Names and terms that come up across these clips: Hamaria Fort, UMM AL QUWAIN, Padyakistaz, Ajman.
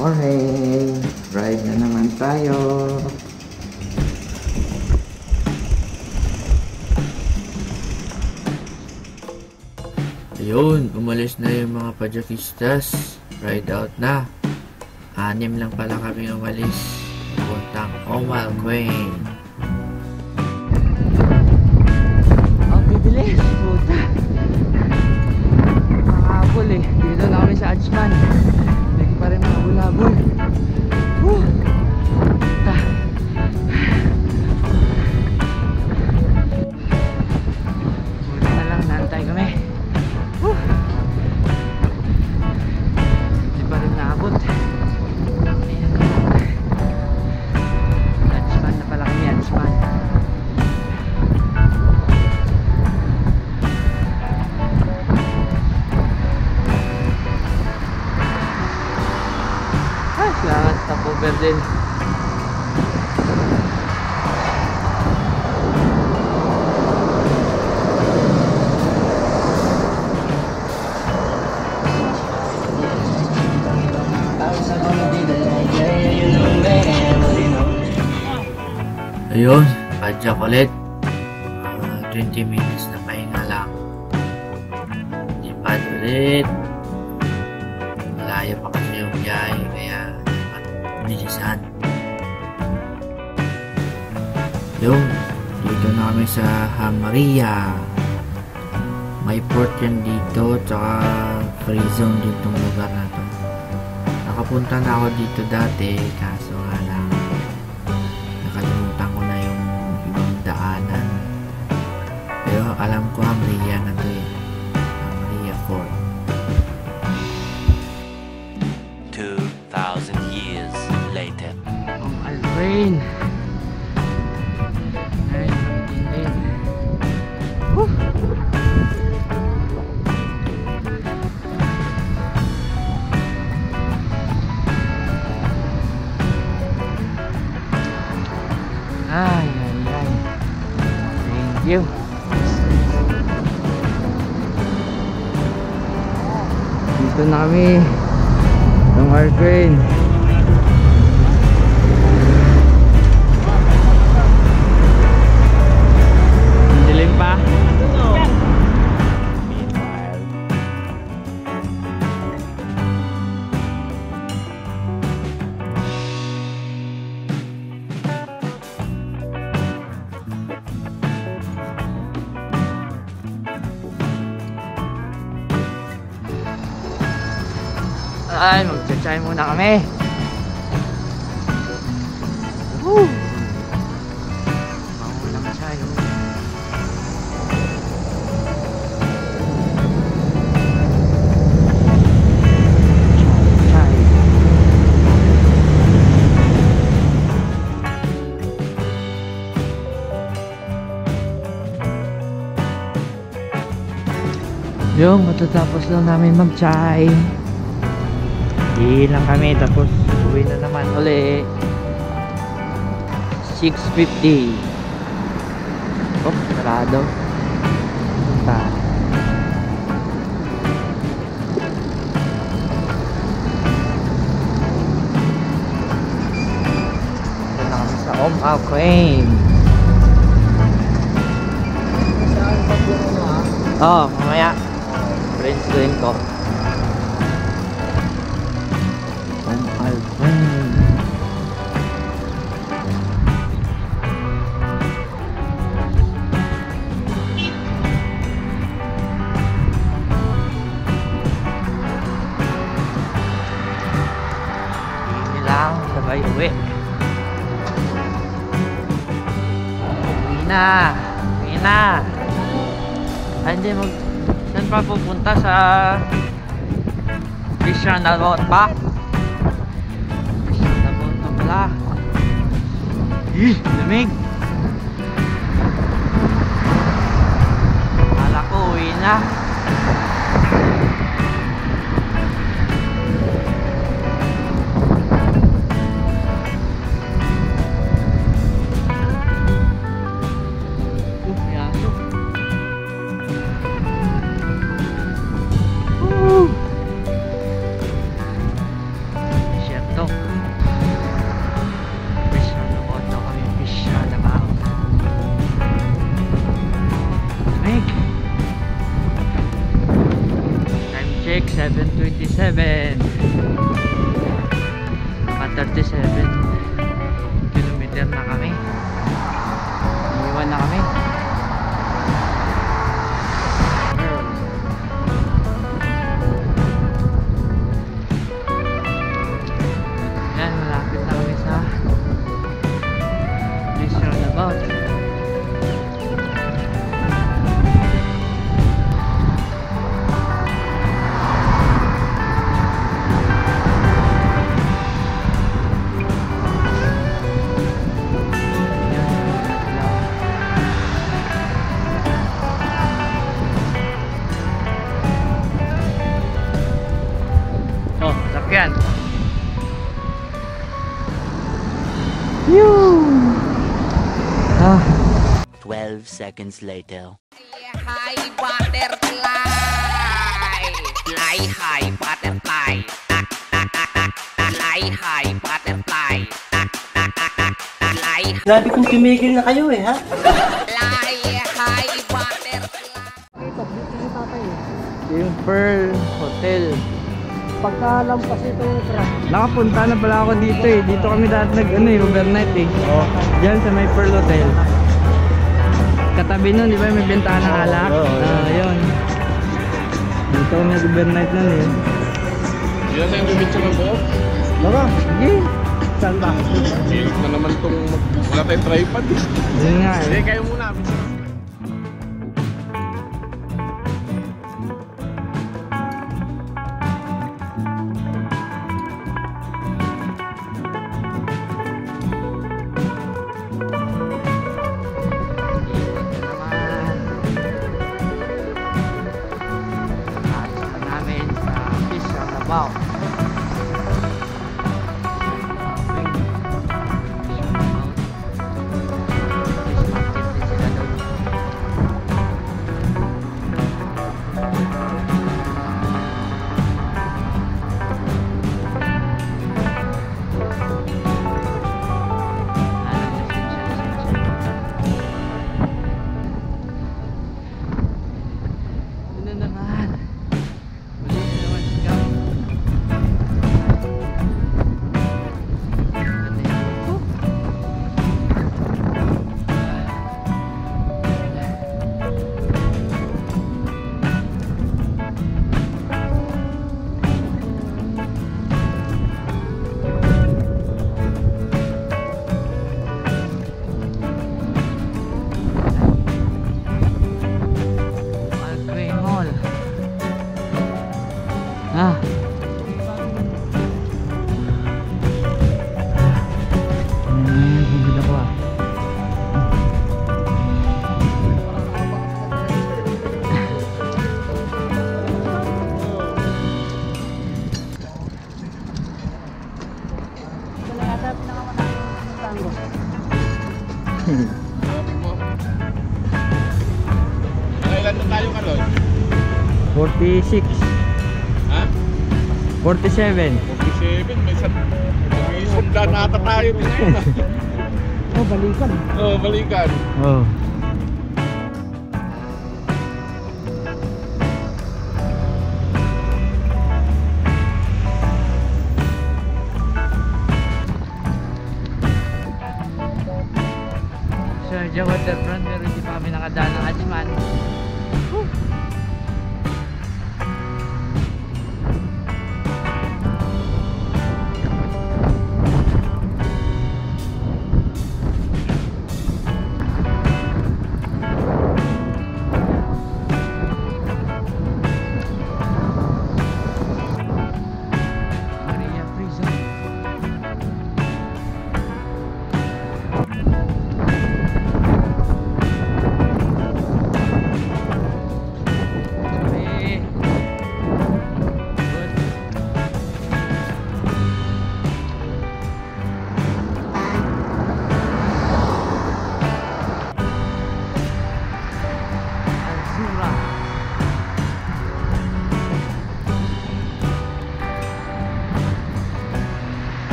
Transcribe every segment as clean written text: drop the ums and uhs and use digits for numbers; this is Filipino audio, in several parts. Morning! Ride na naman tayo! Ayun! Umalis na yung mga Padyakistas. Ride out na! 6 lang pala kami umalis. Puntang UMM AL QUWAIN. Ang bibilis! Puta! Makakabol eh! Dito na kami sa Ajman. Pa rin mabula-bul. Muna na lang, nantay kami. Hindi pa rin naabot. Lunchman na pala kami, lunchman. Salamat sa cover din. Ayun, Padyak ulit. 20 minutes na pahinga lang. Lipad ulit. Malayo pa kasi yung biyay, kaya bilisan. Yung dito na kami sa Hamaria. May port yan dito, tsaka free zone ditong lugar na to. Nakapunta na ako dito dati, kaso nga lang nakalimutan ko na yung ibang daanan. Pero alam ko Hamaria na to eh. Hamaria Fort. 2,000 years later. UMM AL QUWAIN. Ay, ay, ay. Thank you. Dito na kami ng UMM AL QUWAIN. Ay, magcha-chay muna kami. Woo! Bango lang chay. Yung matatapos lang namin mag-chay. Ilang kami, tapos uwi na naman ulit. 6:50. Oh, sarado. Ito na kami sa UMM AL QUWAIN. Oh, mamaya friends din ko. Sabay uwi. Uwi na. Hindi saan pa pupunta sa Christian Dalbot pa? Christian Dalbot na pala. Ih! Lamig! Akala ko uwi na. Break 727 437 kilometer na kami. Iwan na kami. Yan, malapit na kami sa this roundabout. Ah. 12 seconds later. Hi butterfly. Fly high butterfly. Fly high butterfly. Fly. Grabe kung tumigil na kayo eh ha. Fly high butterfly. Pearl Hotel. Pagkalampas itong truck. Nakapunta na pala ako dito eh. Dito kami dahil overnight eh. Oh. Diyan sa may Pearl Hotel. Katabi nun, di ba may bentana alak? Oo, yun. Dito kami overnight nun eh. Diyan tayo bibit sa labo? Laba? Sige. Saan ba? Diyan na naman itong wala tayong tripod eh. Diyan nga eh. Diyan kayo muna. Wow. Kailan na tayo ka doon? 46. Ha? 47. 47? May isumda na ata tayo din yun. Oh, balikan. Oh, balikan. Oh. Diyan waterfront pero hindi pa kami nakadaan ng Ajiman.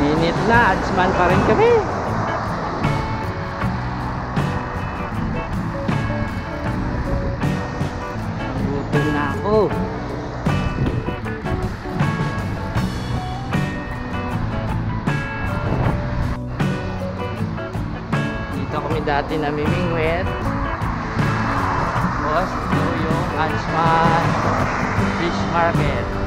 Mainit na, Ajiman pa rin kami. Nandun na ako. Dito kami dati namimingwit. Tapos, ito yung Anshman Fish Market.